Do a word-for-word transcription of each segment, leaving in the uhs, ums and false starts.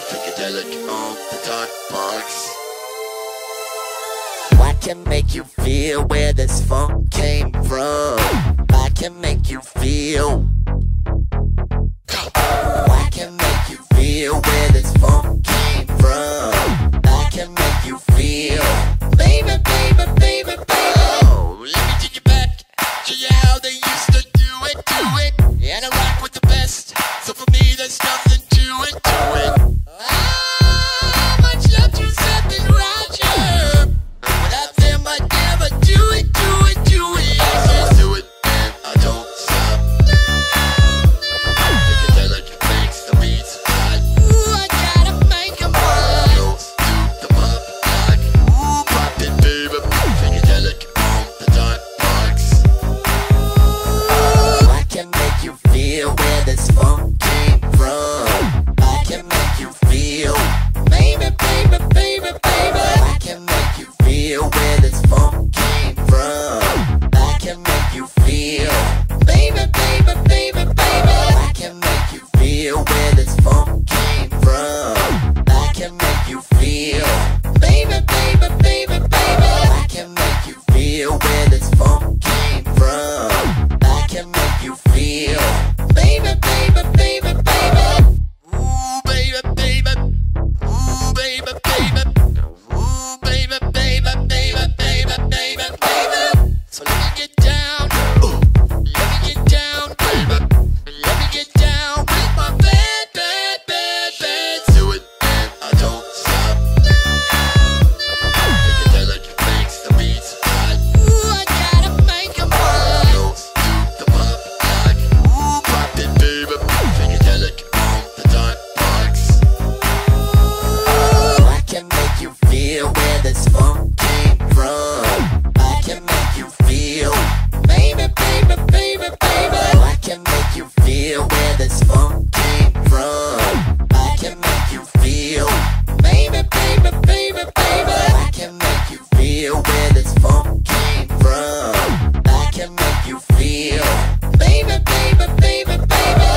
Psychedelic on the dark box. I can make you feel where this funk came from. I can make you feel. I can make you feel where this funk came from. I can make you feel. Baby, baby, baby, baby. Oh, let me take you back. Show you how they used to do it, do it. And I rock with the best. So for me, there's nothing to it, do it. Ah, much love to something Roger. Without them, I'd never do it, do it, do it. I just do it, and I don't stop. Psychedelic makes the beats hot. Ooh, I gotta make 'em hot. Goes to the pop lock. Ooh, pop it, baby. Psychedelic on the dot box. Ooh, I can make you feel where this funk came from. I can make you feel. Baby, baby, baby, baby. I can make you feel where this funk came from. I can make you feel. Baby, baby, baby, baby. I can make you feel where this funk came from. I can make you feel. Baby, baby, baby, baby. I can make you feel where this funk came from. I can make you feel. Baby, baby, baby, baby. Ooh, baby, baby. Ooh, baby, baby. Ooh, baby, baby, baby, baby, baby, baby. So let me get down. Ooh, let me get down, baby. Let me get down with my bad, bad, bad, bad. Do it and I don't stop. Psychedelic makes the beats hot. Ooh, I gotta make 'em hot. Goes to the pop lock. Ooh, pop it, baby. Psychedelic on the dot box. Ooh, I can make you feel where this funk came from. I can make you feel. Baby, baby, baby, baby. I can make you feel where this funk came from. I can make you feel. Baby, baby, baby, baby. I can make you feel where this funk came from. I can make you feel. Baby, baby, baby, baby.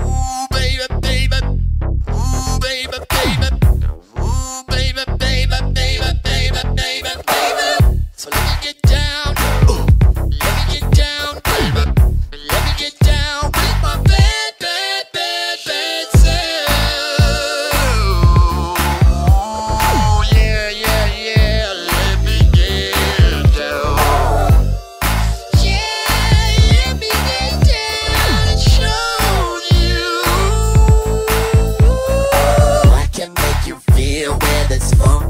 Ooh, baby, baby. Ooh, baby, baby. Ooh, baby, baby, baby, baby, baby, baby. So let me get down. Ooh, let me get down, baby. Let me get down with my bad, bad, bad, bad self. Ooh, yeah, yeah, yeah. Let me get down. Yeah, let me get down and show you. I can make you feel where this funk